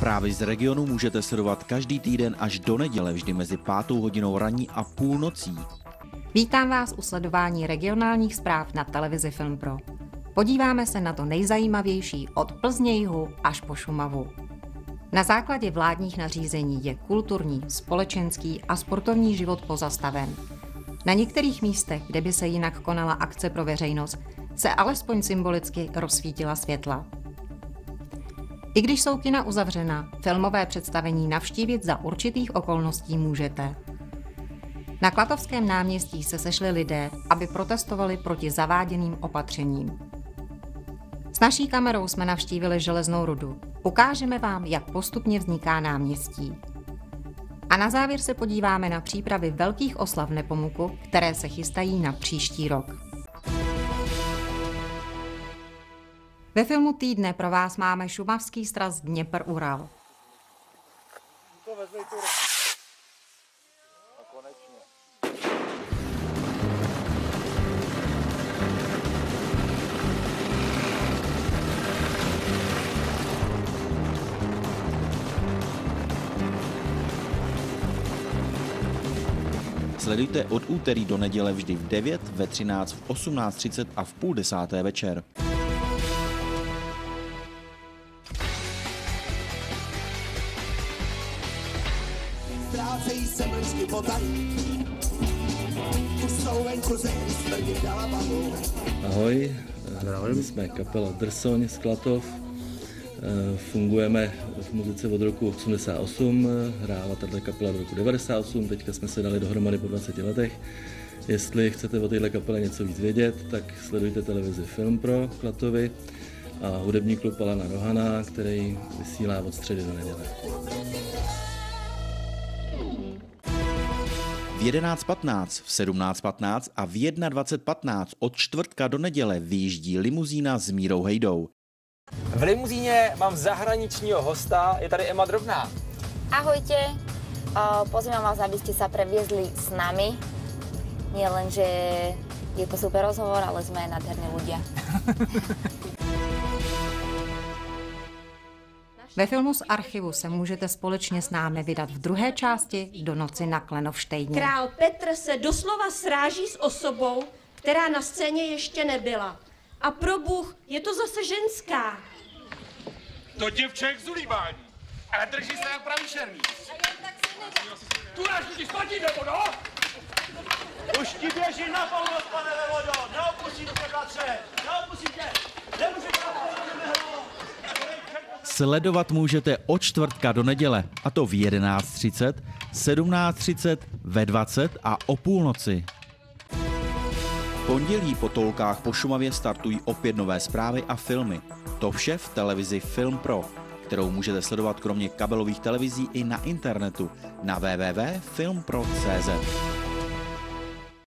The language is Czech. Zprávy z regionu můžete sledovat každý týden až do neděle, vždy mezi 5. hodinou raní a půlnocí. Vítám vás u sledování regionálních zpráv na televizi FilmPro. Podíváme se na to nejzajímavější od Plzně-jihu až po Šumavu. Na základě vládních nařízení je kulturní, společenský a sportovní život pozastaven. Na některých místech, kde by se jinak konala akce pro veřejnost, se alespoň symbolicky rozsvítila světla. I když jsou kina uzavřena, filmové představení navštívit za určitých okolností můžete. Na Klatovském náměstí se sešli lidé, aby protestovali proti zaváděným opatřením. S naší kamerou jsme navštívili Železnou Rudu. Ukážeme vám, jak postupně vzniká náměstí. A na závěr se podíváme na přípravy velkých oslav Nepomuku, které se chystají na příští rok. Ve filmu týdne pro vás máme Šumavský sraz Dněpr-Ural. Sledujte od úterý do neděle vždy v 9, ve 13, v 18:30 a v 9:30 večer. Ztrácejí se mlčky potají, už jsou venku zemí smrti dala bavu. Ahoj, my jsme kapela Drsoň z Klatov. Fungujeme v muzice od roku 88, hrála tato kapela od roku 98, teďka jsme se dali dohromady po 20 letech. Jestli chcete o této kapele něco víc vědět, tak sledujte televizi FilmPro Klatovy a hudební klub Alana Rohana, který vysílá od středy do neděle. V 11:15, v 17:15 a v 21:15 od čtvrtka do neděle vyjíždí limuzína s Mírou Hejdou. V limuzíně mám zahraničního hosta, je tady Ema Drobná. Ahojte, pozývam vás, aby ste sa previezli s nami. Nie len, že je to super rozhovor, ale sme aj nádherní ľudia. Ve filmu z archivu se můžete společně s námi vydat v druhé části do noci na Klenovštejně. Král Petr se doslova sráží s osobou, která na scéně ještě nebyla. A pro Bůh, je to zase ženská. To děvček z ulíbání, ale drží se jak pravý šermík. Tu náš lidi spadí, nebo no? Už ti běží na pomoc, pane Vevodo, neopustím tě, bratře, neopustím tě, nemůžeš napomoc. Sledovat můžete od čtvrtka do neděle, a to v 11:30, 17:30, ve 20 a o půlnoci. Pondělí po Toulkách po Šumavě startují opět nové zprávy a filmy. To vše v televizi FilmPro, kterou můžete sledovat kromě kabelových televizí i na internetu na www.filmpro.cz.